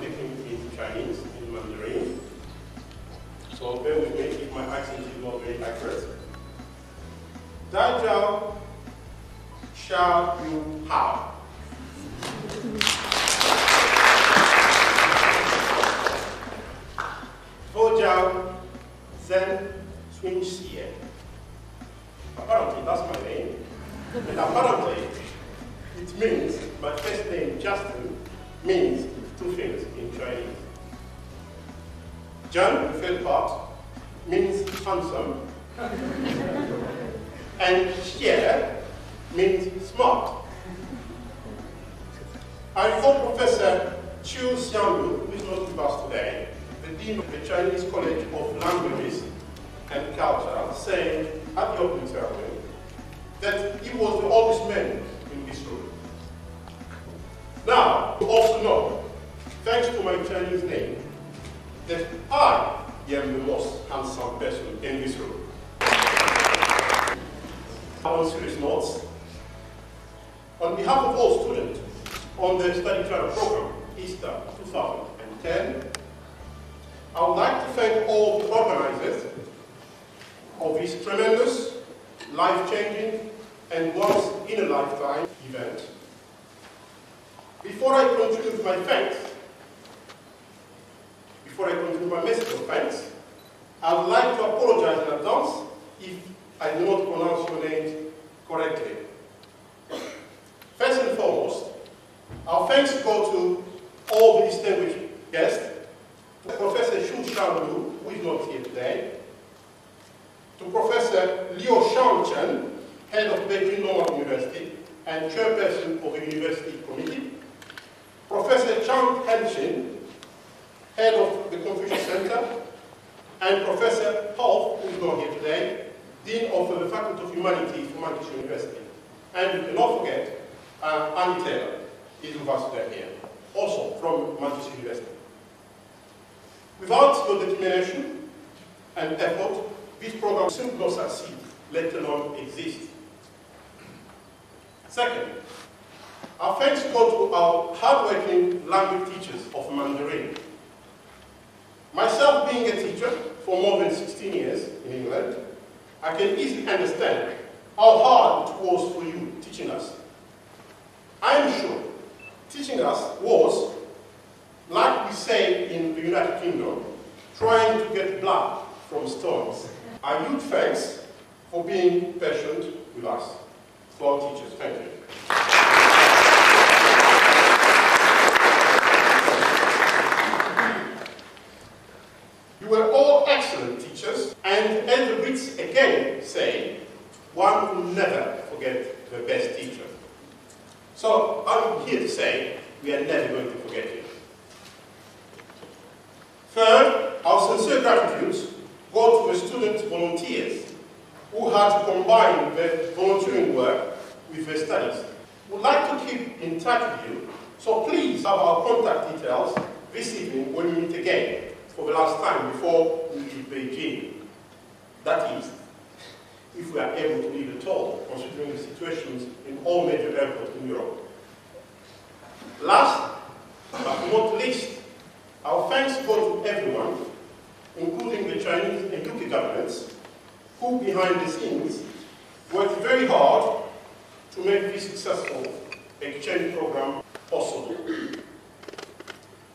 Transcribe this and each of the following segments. speaking in Chinese, in Mandarin. So bear with me if my accent is not very accurate. Dajao Shao Yu Hao. Tojiao Zen Swing Xie. Apparently that's my name. And apparently it means, my first name Justin means two things in Chinese. John, the third part, means handsome. And Xie means smart. I thought Professor Chu Xianglu, who is not with us today, the Dean of the Chinese College of Languages and Culture, said at the opening ceremony that he was the oldest man in this room. Now, you also know, thanks to my Chinese name, that I am the most handsome person in this room. On serious notes, on behalf of all students on the Study China Program, Easter 2010, I would like to thank all the organizers of this tremendous, life-changing, and once-in-a-lifetime event. Before I continue my message of thanks, I would like to apologize in advance if I do not pronounce your names correctly. First and foremost, our thanks go to all the distinguished guests, to Professor Chu Xianglu, who is not here today, to Professor Liu Shanchen, head of Beijing Normal University and chairperson of the University Committee, Professor Chang Henshin, head of the Confucius Center, and Professor Ho, who is not here today, Dean of the Faculty of Humanities from Manchester University. And you cannot forget, Annie Taylor is with us today here, also from Manchester University. Without your determination and effort, this program simply not succeed, let alone exist. Second, our thanks go to our hardworking language teachers of Mandarin. Myself being a teacher for more than 16 years in England, I can easily understand how hard it was for you teaching us. I am sure teaching us was, like we say in the United Kingdom, trying to get blood from stones. I huge thanks for being patient with us, to our teachers. Thank you. You were all excellent teachers, and as the Brits again say, one will never forget the best teacher. So I'm here to say we are never going to forget you. Third, our sincere gratitude go to the student volunteers who had combined their volunteering work with their studies. We'd like to keep in touch with you, so please have our contact details this evening when we meet again for the last time before we leave Beijing. That is, if we are able to leave at all, considering the situations in all major airports in Europe. Last but not least, our thanks go to everyone, including the Chinese and UK governments, who behind the scenes worked very hard to make this successful exchange program possible.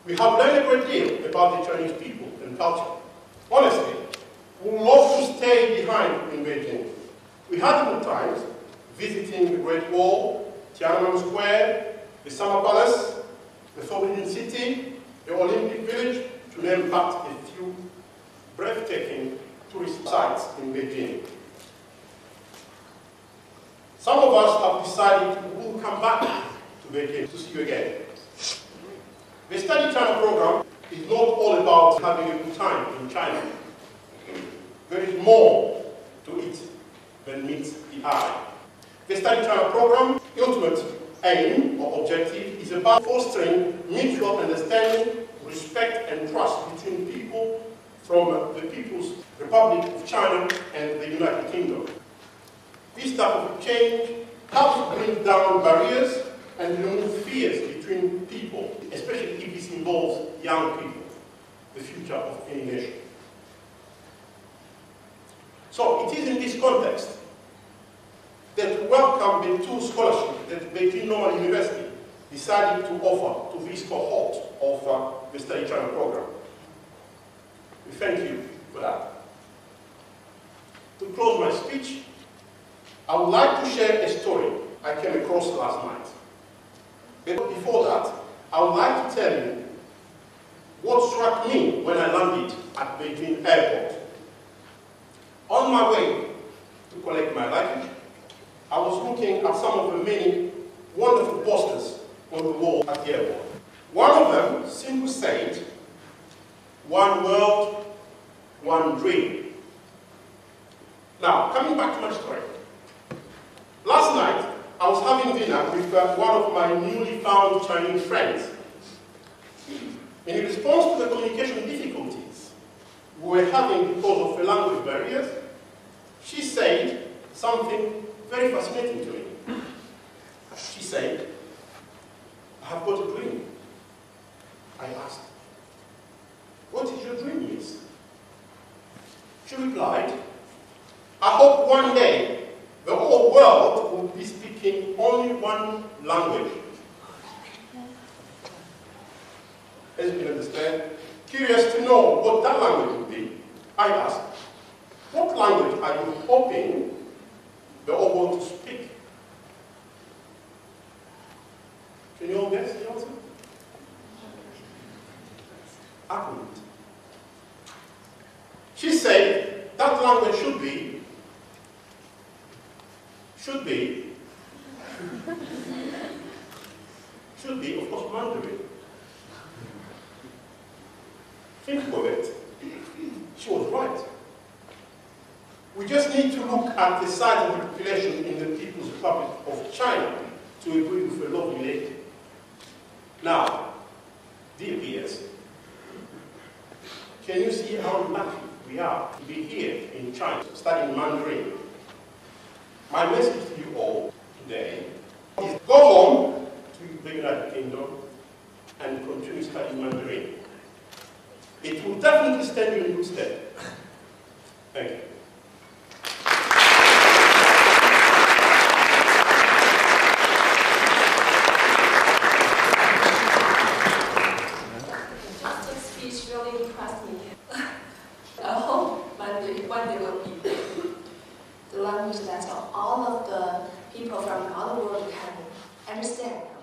We have learned a great deal about the Chinese people and culture. Honestly, we love to stay behind in Beijing. We had good times visiting the Great Wall, Tiananmen Square, the Summer Palace, the Forbidden City, the Olympic Village, to name but a few breathtaking tourist sites in Beijing. Some of us have decided we will come back to Beijing to see you again. The Study China program is not all about having a good time in China. There is more to it than meets the eye. The Study China program, the ultimate aim or objective is about fostering mutual understanding, respect and trust between people from the People's Republic of China and the United Kingdom. This type of change helps bring down barriers and remove fears between people, especially if it's involves young people, the future of any nation. So it is in this context that we welcome the two scholarships that Beijing Normal University decided to offer to this cohort of the Study China program. We thank you for that. To close my speech, I would like to share a story I came across last night. But before that, I would like to tell you what struck me when I landed at Beijing Airport. On my way to collect my luggage, I was looking at some of the many wonderful posters on the wall at the airport. One of them simply said, "One world, one dream." Now, coming back to my story. Last night, I was having dinner with one of my newly found Chinese friends. In response to the communication difficulties we were having because of the language barriers, she said something very fascinating to me. She said, "I have got a dream." I asked, "What is your dream, Miss?" She replied, "I hope one day the whole world will be speaking only one language." As you can understand, curious to know what that language would be, I asked, "What language are you hoping the whole world to speak?" Can you all guess the answer? I couldn't. She said that language should be, of course, Mandarin. Think of it. She was right. We just need to look at the size of the population in the People's Republic of China to agree with a lovely lady. Now, dear peers, can you see how lucky we are to be here in China studying Mandarin? My message to you all today is go home to the United Kingdom and continue studying Mandarin. It will definitely stand you in good stead. Thank you. That all of the people from all the world can understand.